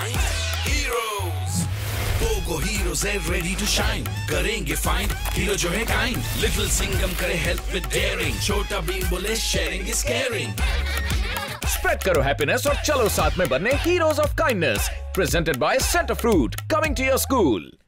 find heroes. Pogo heroes are ready to shine. करेंगे find hero जो है kind. Little Singham करे help with daring. छोटा भीम बोले sharing is caring. Spread करो happiness और चलो साथ में बनने heroes of kindness. Presented by Center Fruit. Coming to your school.